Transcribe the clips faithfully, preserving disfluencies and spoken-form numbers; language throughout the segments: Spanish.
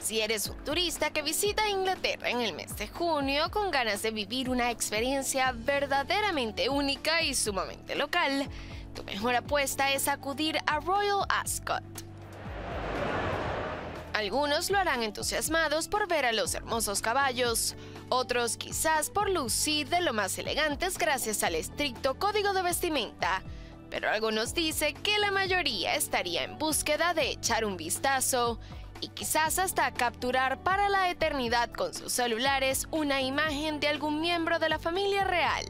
Si eres un turista que visita Inglaterra en el mes de junio con ganas de vivir una experiencia verdaderamente única y sumamente local, tu mejor apuesta es acudir a Royal Ascot. Algunos lo harán entusiasmados por ver a los hermosos caballos, otros quizás por lucir de lo más elegantes gracias al estricto código de vestimenta, pero algo nos dice que la mayoría estaría en búsqueda de echar un vistazo y quizás hasta capturar para la eternidad con sus celulares una imagen de algún miembro de la familia real.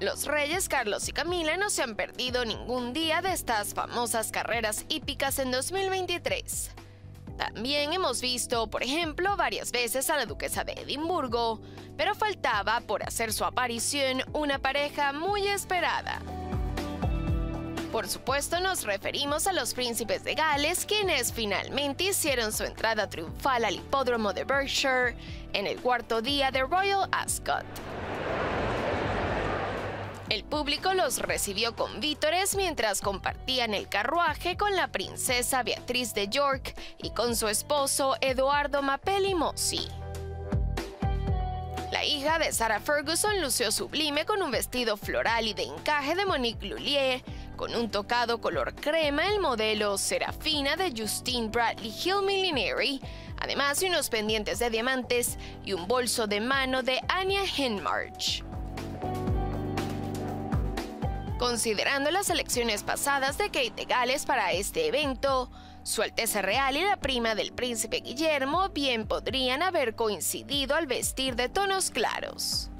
Los reyes Carlos y Camila no se han perdido ningún día de estas famosas carreras hípicas en dos mil veintitrés. También hemos visto, por ejemplo, varias veces a la duquesa de Edimburgo, pero faltaba por hacer su aparición una pareja muy esperada. Por supuesto, nos referimos a los príncipes de Gales, quienes finalmente hicieron su entrada triunfal al hipódromo de Berkshire en el cuarto día de Royal Ascot. El público los recibió con vítores mientras compartían el carruaje con la princesa Beatriz de York y con su esposo Eduardo Mapelli Mossi. La hija de Sarah Ferguson lució sublime con un vestido floral y de encaje de Monique Lullier, con un tocado color crema el modelo Serafina de Justine Bradley Hill Millinery, además de unos pendientes de diamantes y un bolso de mano de Anya Hindmarch. Considerando las elecciones pasadas de Kate Gales para este evento, Su Alteza Real y la prima del príncipe Guillermo bien podrían haber coincidido al vestir de tonos claros.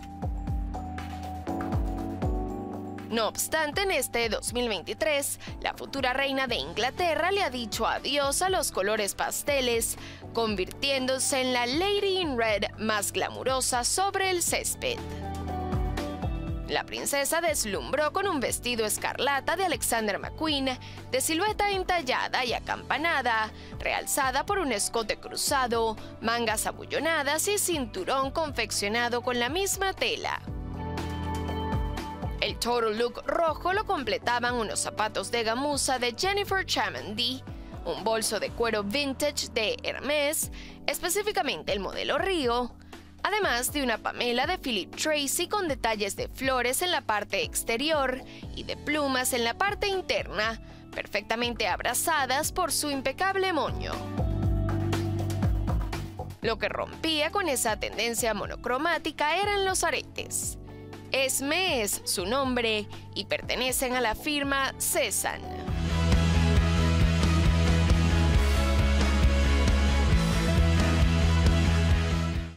No obstante, en este dos mil veintitrés, la futura reina de Inglaterra le ha dicho adiós a los colores pasteles, convirtiéndose en la Lady in Red más glamurosa sobre el césped. La princesa deslumbró con un vestido escarlata de Alexander McQueen, de silueta entallada y acampanada, realzada por un escote cruzado, mangas abullonadas y cinturón confeccionado con la misma tela. El total look rojo lo completaban unos zapatos de gamuza de Jennifer Chamandy, un bolso de cuero vintage de Hermès, específicamente el modelo Rio, además de una pamela de Philip Treacy con detalles de flores en la parte exterior y de plumas en la parte interna, perfectamente abrazadas por su impecable moño. Lo que rompía con esa tendencia monocromática eran los aretes. Esme es su nombre y pertenecen a la firma Cesan.